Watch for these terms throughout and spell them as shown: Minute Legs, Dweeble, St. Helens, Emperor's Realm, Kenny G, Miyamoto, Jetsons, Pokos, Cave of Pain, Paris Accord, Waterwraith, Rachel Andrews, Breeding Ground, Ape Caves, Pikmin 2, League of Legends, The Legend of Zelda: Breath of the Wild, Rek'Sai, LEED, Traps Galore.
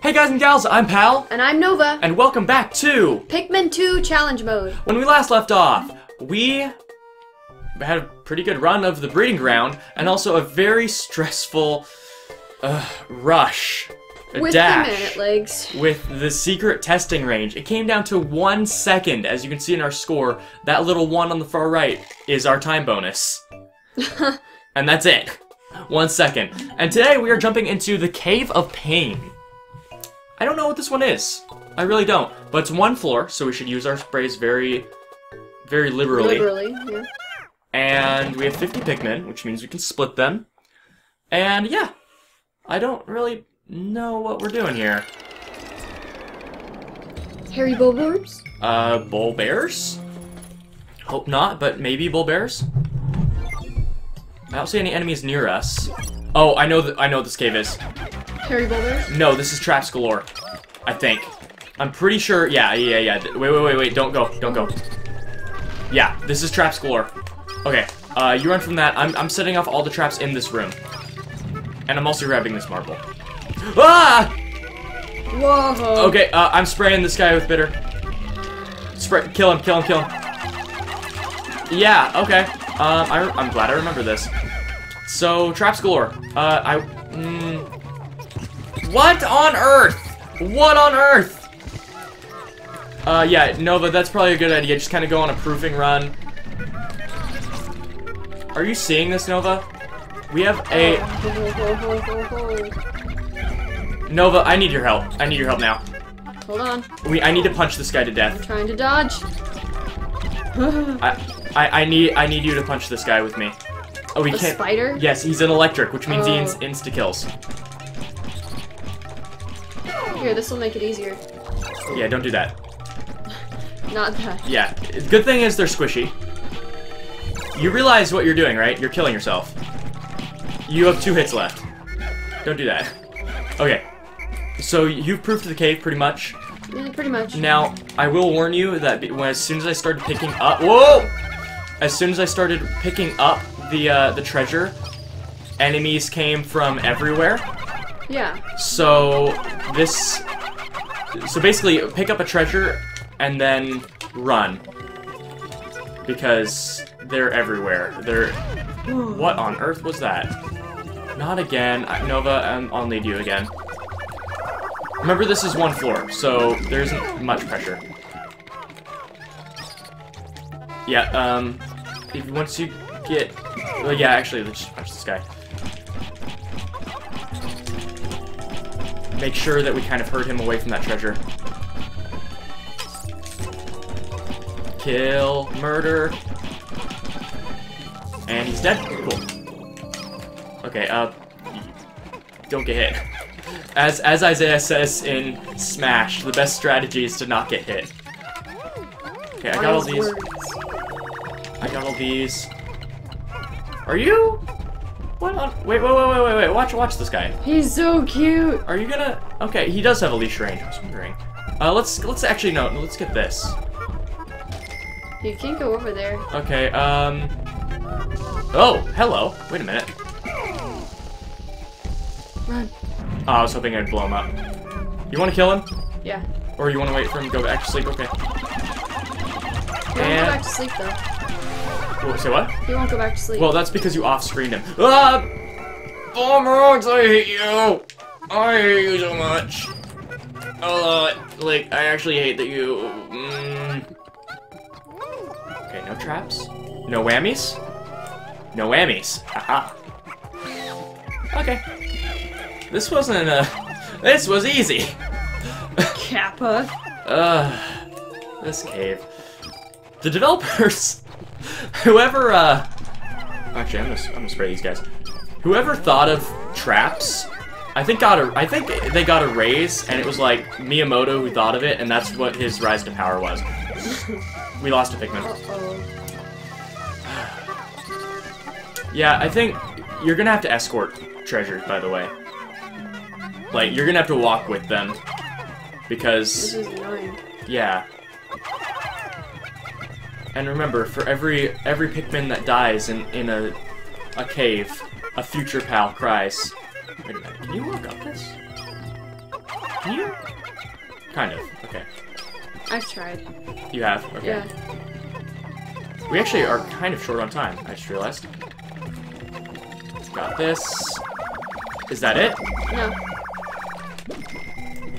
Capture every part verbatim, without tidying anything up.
Hey guys and gals, I'm Pal. And I'm Nova. And welcome back to Pikmin two Challenge Mode. When we last left off, we had a pretty good run of the Breeding Ground, and also a very stressful uh, rush. A with dash, the Minute Legs. With the secret testing range. It came down to one second, as you can see in our score. That little one on the far right is our time bonus. And that's it. One second. And today we are jumping into the Cave of Pain. I don't know what this one is. I really don't. But it's one floor, so we should use our sprays very, very liberally. Liberally, yeah. And we have fifty Pikmin, which means we can split them. And yeah, I don't really know what we're doing here. Hairy bulbs? Uh, bull bears? Hope not, but maybe bull bears. I don't see any enemies near us. Oh, I know. I know what this cave is. Harry Boulder? No, this is Traps Galore. I think. I'm pretty sure. Yeah, yeah, yeah. Wait, wait, wait, wait. Don't go. Don't go. Yeah, this is Traps Galore. Okay. Uh, you run from that. I'm, I'm setting off all the traps in this room. And I'm also grabbing this marble. Ah! Whoa. Okay. Uh, I'm spraying this guy with bitter. Spray. Kill him. Kill him. Kill him. Yeah. Okay. Uh, I, I'm glad I remember this. So, Traps Galore. Uh, I. Mm, What on earth? What on earth? Uh, yeah, Nova, that's probably a good idea. Just kind of go on a proofing run. Are you seeing this, Nova? We have a... Nova, I need your help. I need your help now. Hold on. We, I need to punch this guy to death. I'm trying to dodge. I, I, I need, I need you to punch this guy with me. Oh, he can't... A spider? Yes, he's an electric, which means oh. he ins insta-kills. Here, this will make it easier. Yeah, don't do that. Not that. Yeah. Good thing is they're squishy. You realize what you're doing, right? You're killing yourself. You have two hits left. Don't do that. Okay. So you've proofed the cave, pretty much. Yeah, pretty much. Now, I will warn you that when, as soon as I started picking up... Whoa! As soon as I started picking up the, uh, the treasure, enemies came from everywhere. Yeah. So this, so basically pick up a treasure and then run, because they're everywhere. They're, Ooh. What on earth was that? Not again. Nova, I'm, I'll need you again. Remember this is one floor, so there isn't much pressure. Yeah, um, if, once you get, well, yeah, actually, let's just punch this guy. Make sure that we kind of herd him away from that treasure. Kill, murder. And he's dead. Cool. Okay, uh, don't get hit. As, as Isaiah says in Smash, the best strategy is to not get hit. Okay, I got all these. I got all these. Are you? What on? Wait, wait, wait, wait, wait, wait! Watch, watch this guy. He's so cute. Are you gonna? Okay, he does have a leash range. I was wondering. Uh, let's let's actually no. Let's get this. You can't go over there. Okay. Um. Oh, hello. Wait a minute. Run. Oh, I was hoping I'd blow him up. You want to kill him? Yeah. Or you want to wait for him to go back to sleep? Okay. He won't go back to sleep though. Say what? He won't go back to sleep. Well, that's because you off-screened him. Ah! Bumerangs, I hate you! I hate you so much. A lot. Like, I actually hate that you... Mm. Okay, no traps. No whammies. No whammies. Haha. Okay. This wasn't a... This was easy. Kappa. Ugh. This cave. The developers... Whoever, uh... Actually, I'm gonna, I'm gonna spray these guys. Whoever thought of traps, I think got a... I think they got a raise, and it was, like, Miyamoto who thought of it, and that's what his rise to power was. We lost a Pikmin. Uh-oh. Yeah, I think you're gonna have to escort treasures, by the way. Like, you're gonna have to walk with them. Because... This is annoying. Yeah. And remember, for every every Pikmin that dies in in a a cave, a future Pal cries. Wait a minute, can you walk up this? you? Kind of. Okay. I've tried. You have? Okay. Yeah. We actually are kind of short on time, I just realized. Got this. Is that it? No.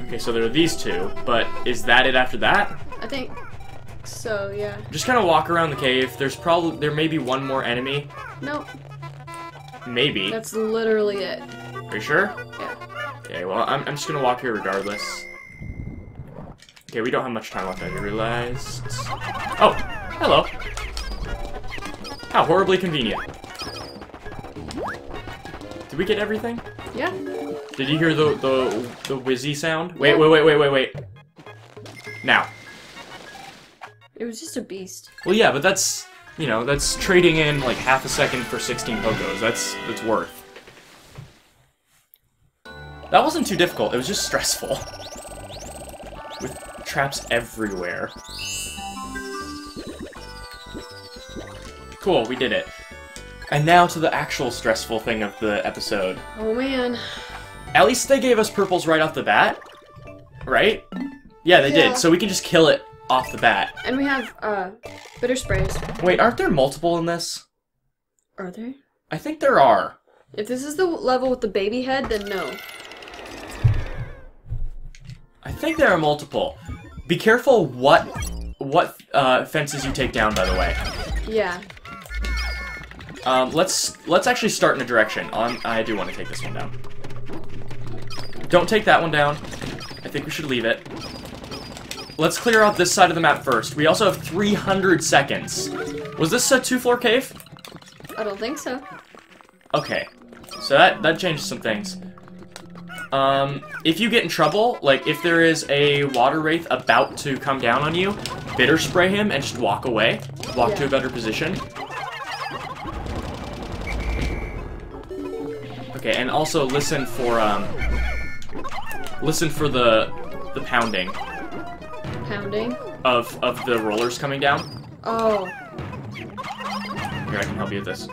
Okay, so there are these two, but is that it after that? I think so, yeah. Just kind of walk around the cave. There's probably, there may be one more enemy. Nope. Maybe. That's literally it. Are you sure? Yeah. Okay, well, I'm, I'm just gonna walk here regardless. Okay, we don't have much time left, I realized. Oh, hello. How horribly convenient. Did we get everything? Yeah. Did you hear the the, the whizzy sound? Wait, yeah. wait, wait, wait, wait, wait. Now. It was just a beast. Well, yeah, but that's, you know, that's trading in like half a second for sixteen Pokos. That's, that's worth. That wasn't too difficult. It was just stressful. With traps everywhere. Cool, we did it. And now to the actual stressful thing of the episode. Oh, man. At least they gave us purples right off the bat, right? Yeah, they yeah. did, so we can just kill it off the bat. And we have, uh, bitter sprays. Wait, aren't there multiple in this? Are there? I think there are. If this is the level with the baby head, then no. I think there are multiple. Be careful what, what uh, fences you take down, by the way. Yeah. Um, let's let's actually start in a direction. On, I do want to take this one down. Don't take that one down. I think we should leave it. Let's clear out this side of the map first. We also have three hundred seconds. Was this a two-floor cave? I don't think so. Okay, so that that changes some things. Um, if you get in trouble, like if there is a water wraith about to come down on you, bitter spray him and just walk away. Walk yeah. to a better position. Okay, and also listen for um, listen for the the pounding. Pounding? Of of the rollers coming down. Oh. Here, I can help you with this.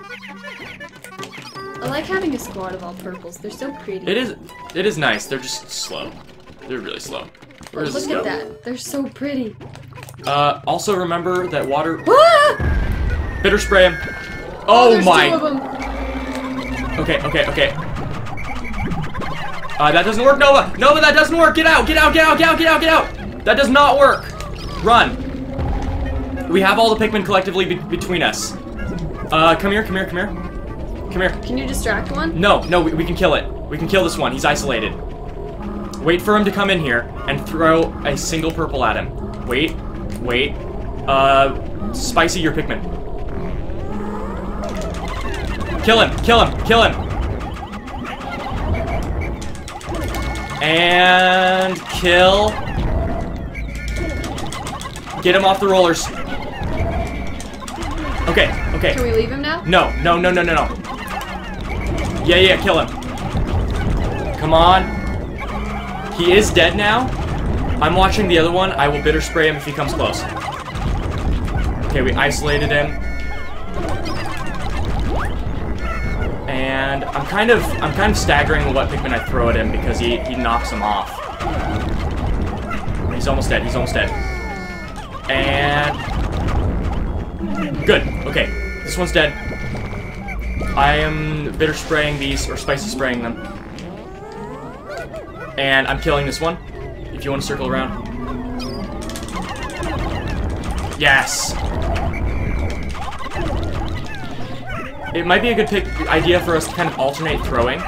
I like having a squad of all purples. They're so pretty. It is it is nice. They're just slow. They're really slow. Where does this go? Look at that. They're so pretty. Uh, also remember that water. Ah! Bitter spray him. Oh, oh my. Two of them. Okay, okay, okay. Uh, that doesn't work, Nova! Nova, that doesn't work! Get out, get out, get out, get out, get out, get out! That does not work! Run! We have all the Pikmin collectively be between us. Uh, come here, come here, come here. Come here. Can you distract one? No, no, we, we can kill it. We can kill this one. He's isolated. Wait for him to come in here and throw a single purple at him. Wait, wait. Uh, spicy your Pikmin. Kill him, kill him, kill him. And kill. Get him off the rollers. Okay, okay. Can we leave him now? No, no, no, no, no, no. Yeah, yeah, kill him. Come on. He is dead now. I'm watching the other one. I will bitter spray him if he comes close. Okay, we isolated him. And I'm kind of I'm kind of staggering what Pikmin I throw at him because he, he knocks him off. He's almost dead, he's almost dead. And good. Okay. This one's dead. I am bitter spraying these or spicy spraying them. And I'm killing this one. If you want to circle around. Yes! It might be a good pick idea for us to kind of alternate throwing,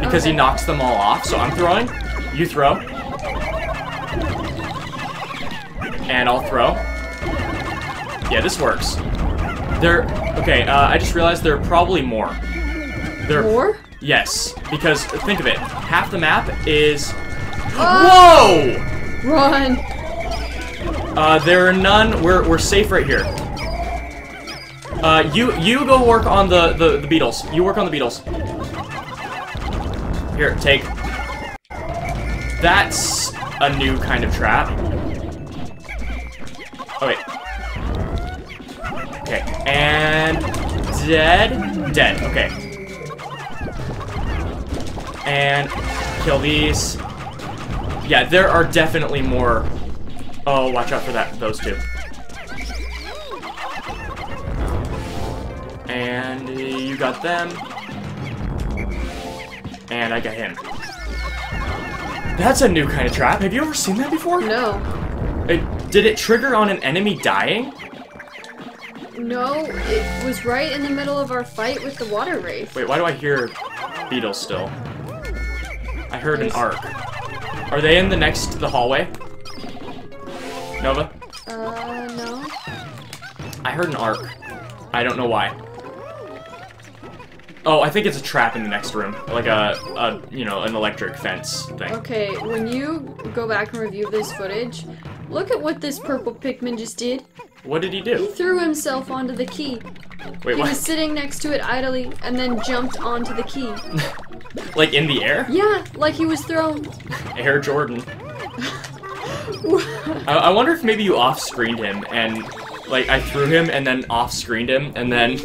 because okay. he knocks them all off. So I'm throwing, you throw, and I'll throw. Yeah, this works. There. Okay, uh, I just realized there are probably more. There, more? Yes, because think of it, half the map is. Oh! Whoa! Run! Uh, there are none. We're we're safe right here. Uh, you you go work on the, the, the beetles. You work on the beetles. Here, take. That's a new kind of trap. Oh, wait. Okay, and dead, dead, okay. And kill these. Yeah, there are definitely more... Oh, watch out for that. Those two. And you got them. And I got him. That's a new kind of trap. Have you ever seen that before? No. It, did it trigger on an enemy dying? No, it was right in the middle of our fight with the Water Wraith. Wait, why do I hear beetles still? I heard There's... an arc. Are they in the next, the hallway? Nova? Uh, no. I heard an arc. I don't know why. Oh, I think it's a trap in the next room. Like a, a, you know, an electric fence thing. Okay, when you go back and review this footage, look at what this purple Pikmin just did. What did he do? He threw himself onto the key. Wait, he what? was sitting next to it idly and then jumped onto the key. Like in the air? Yeah, like he was thrown. Air Jordan. I, I wonder if maybe you off-screened him and, like, I threw him and then off-screened him and then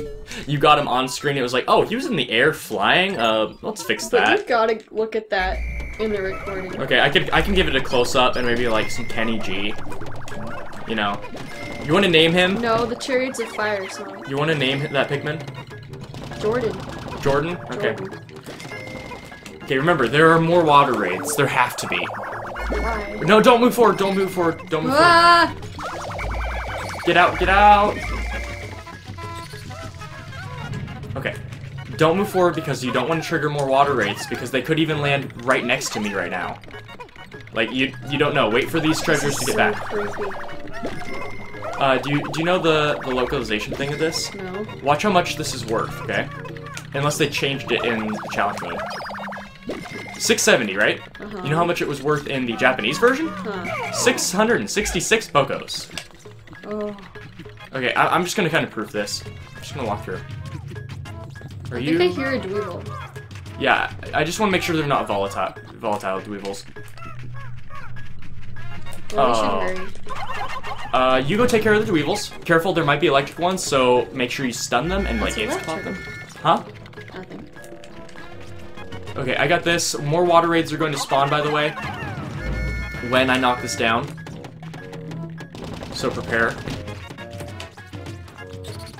you got him on-screen. It was like, oh, he was in the air flying. Uh, let's fix that. But you gotta look at that in the recording. Okay, I can I can give it a close-up and maybe like some Kenny G. You know, you want to name him? No, the Chariots of Fire song. You want to name that Pikmin? Jordan. Jordan. Okay. Jordan. Okay, remember, there are more water raids. There have to be. Why? No, don't move forward. Don't move forward. Don't move ah! forward. Get out. Get out. Okay. Don't move forward because you don't want to trigger more water raids because they could even land right next to me right now. Like, you you don't know. Wait for these treasures to get so back. Creepy. Uh, do you, do you know the, the localization thing of this? No. Watch how much this is worth, okay? Unless they changed it in the challenge mode. six seventy, right? Uh-huh. You know how much it was worth in the Japanese version? Huh. six hundred sixty-six Pokos. Oh. Okay, I, I'm just gonna kind of proof this. I'm just gonna walk through. Are I you... think I hear a Dweeble. Yeah, I just want to make sure they're not volatile, volatile Dweebles. Oh. Uh, you go take care of the Dweebles. Careful, there might be electric ones, so make sure you stun them and like games clock them. Huh? Nothing. Okay, I got this. More water raids are going to spawn, by the way, when I knock this down. So prepare.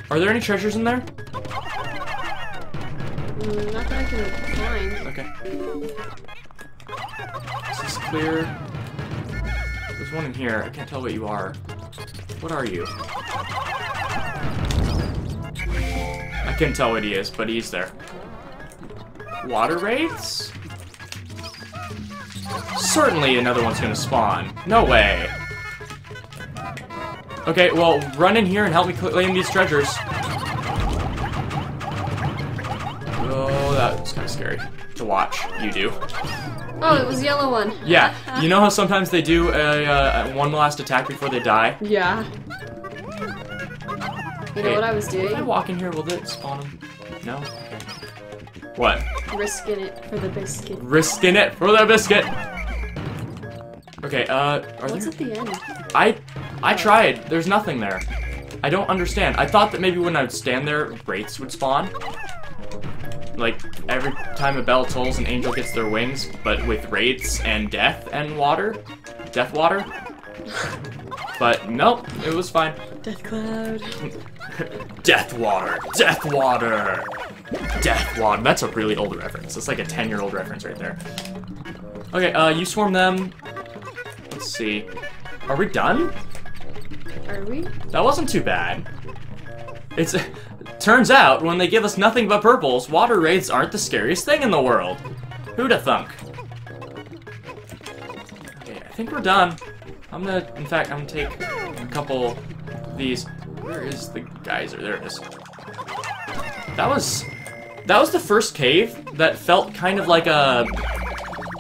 Are there any treasures in there? Mm, not that I can find. Okay. This is clear. There's one in here. I can't tell what you are. What are you? I can't tell what he is, but he's there. Water raids? Certainly another one's gonna spawn. No way. Okay, well, run in here and help me claim these treasures. Oh, that was kind of scary to watch. You do. Oh, it was the yellow one. Yeah. You know how sometimes they do a, a, a one last attack before they die? Yeah. You know hey, what I was doing? If I walk in here, will it spawn them? No? What? Risking it for the biscuit. Risking it for the biscuit! Okay, uh... Are What's there... at the end? I, I tried. There's nothing there. I don't understand. I thought that maybe when I would stand there, wraiths would spawn. Like, every time a bell tolls, an angel gets their wings, but with raids and death and water. Death water. But nope, it was fine. Death cloud. Death water. Death water. Death water. That's a really old reference. That's like a ten-year-old reference right there. Okay, uh, you swarm them. Let's see. Are we done? Are we? That wasn't too bad. It's... Turns out, when they give us nothing but purples, water raids aren't the scariest thing in the world. Who'da thunk? Okay, I think we're done. I'm gonna, in fact, I'm gonna take a couple of these. Where is the geyser? There it is. That was, that was the first cave that felt kind of like a,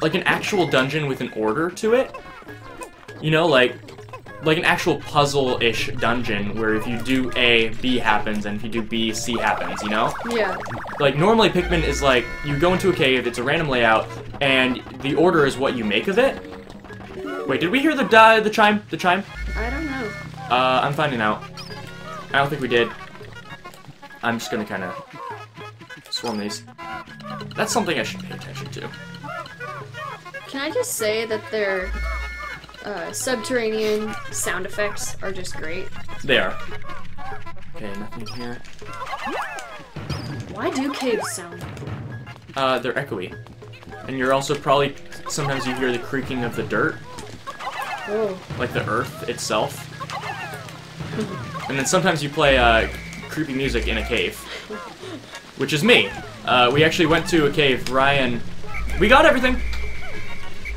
like an actual dungeon with an order to it. You know, like... like an actual puzzle-ish dungeon where if you do A, B happens, and if you do B, C happens, you know? Yeah. Like, normally Pikmin is like, you go into a cave, it's a random layout, and the order is what you make of it. Wait, did we hear the uh, the chime? The chime? I don't know. Uh, I'm finding out. I don't think we did. I'm just gonna kind of swarm these. That's something I should pay attention to. Can I just say that their uh, subterranean sound effects are just great? They are. Okay, nothing here. Why do caves sound? Uh, they're echoey. And you're also probably, sometimes you hear the creaking of the dirt. Whoa. Like the earth itself. And then sometimes you play uh, creepy music in a cave. Which is me. Uh, we actually went to a cave, Ryan... We got everything!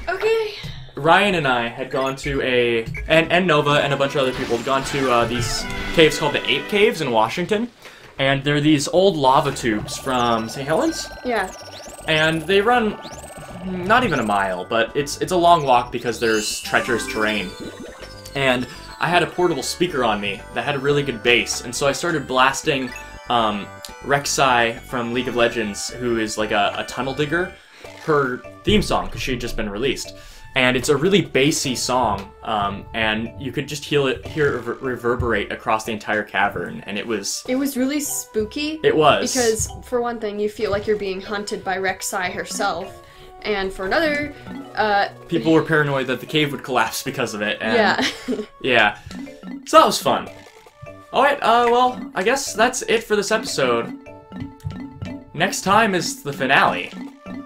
Okay. Ryan and I had gone to a... And, and Nova and a bunch of other people had gone to uh, these caves called the Ape Caves in Washington. And they're these old lava tubes from Saint Helens? Yeah. And they run not even a mile, but it's it's a long walk because there's treacherous terrain. And I had a portable speaker on me that had a really good bass, and so I started blasting um, Rek'Sai from League of Legends, who is like a, a tunnel digger, her theme song, because she had just been released. And it's a really bassy song, um, and you could just hear it, hear it reverberate across the entire cavern, and it was... It was really spooky. It was. Because, for one thing, you feel like you're being hunted by Rek'Sai herself, and for another, uh... people were paranoid that the cave would collapse because of it, and... Yeah. Yeah. So that was fun. Alright, uh, well, I guess that's it for this episode. Next time is the finale.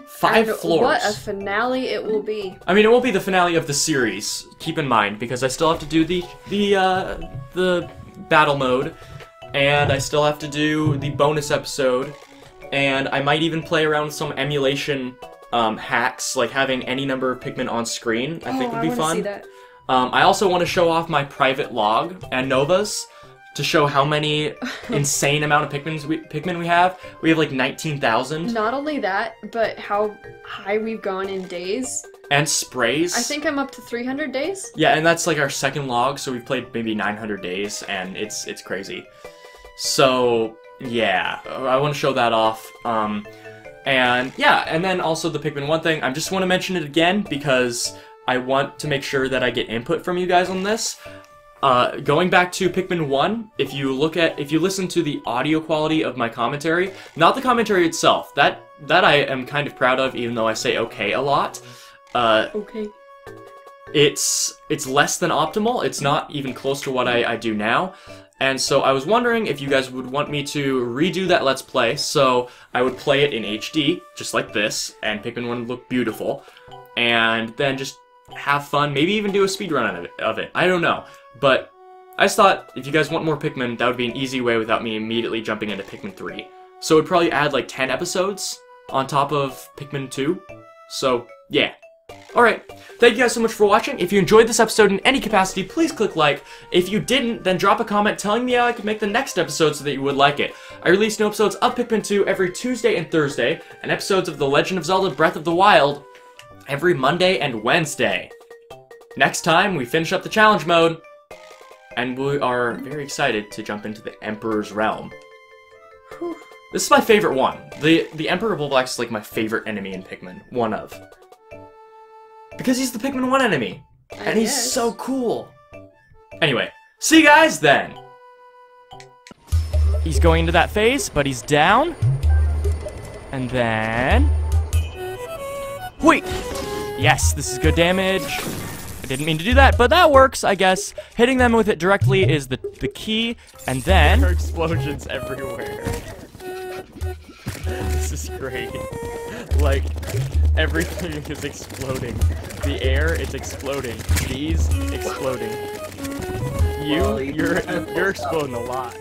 Five and floors. What a finale it will be. I mean, it won't be the finale of the series, keep in mind, because I still have to do the the uh, the battle mode, and I still have to do the bonus episode, and I might even play around with some emulation um, hacks, like having any number of Pikmin on screen. I oh, think would be I fun. See that. Um, I also want to show off my private log and Nova's to show how many insane amount of Pikmin we, Pikmin we have. We have like nineteen thousand. Not only that, but how high we've gone in days. And sprays. I think I'm up to three hundred days. Yeah, and that's like our second log, so we've played maybe nine hundred days, and it's it's crazy. So, yeah, I want to show that off. Um, and yeah, and then also the Pikmin one thing, I just want to mention it again, because I want to make sure that I get input from you guys on this. Uh, going back to Pikmin one, if you look at, if you listen to the audio quality of my commentary, not the commentary itself, that, that I am kind of proud of, even though I say okay a lot. Uh, okay. It's, it's less than optimal, it's not even close to what I, I do now, and so I was wondering if you guys would want me to redo that Let's Play, so I would play it in H D, just like this, and Pikmin one would look beautiful, and then just have fun, maybe even do a speedrun of it, of it, I don't know. But I just thought, if you guys want more Pikmin, that would be an easy way without me immediately jumping into Pikmin three. So it would probably add like ten episodes on top of Pikmin two. So, yeah. Alright, thank you guys so much for watching. If you enjoyed this episode in any capacity, please click like. If you didn't, then drop a comment telling me how I could make the next episode so that you would like it. I release new episodes of Pikmin two every Tuesday and Thursday, and episodes of The Legend of Zelda: Breath of the Wild every Monday and Wednesday. Next time, we finish up the challenge mode. And we are very excited to jump into the Emperor's Realm. Whew. This is my favorite one. The the Emperor of Black's is like my favorite enemy in Pikmin. One of. Because he's the Pikmin one enemy. I and guess. He's so cool. Anyway, see you guys then. He's going into that phase, but he's down. And then... Wait! Yes, this is good damage. Didn't mean to do that, but that works, I guess. Hitting them with it directly is the the key, and then... There are explosions everywhere. This is great. Like, everything is exploding. The air is exploding. These, exploding. You, you're, you're exploding a lot.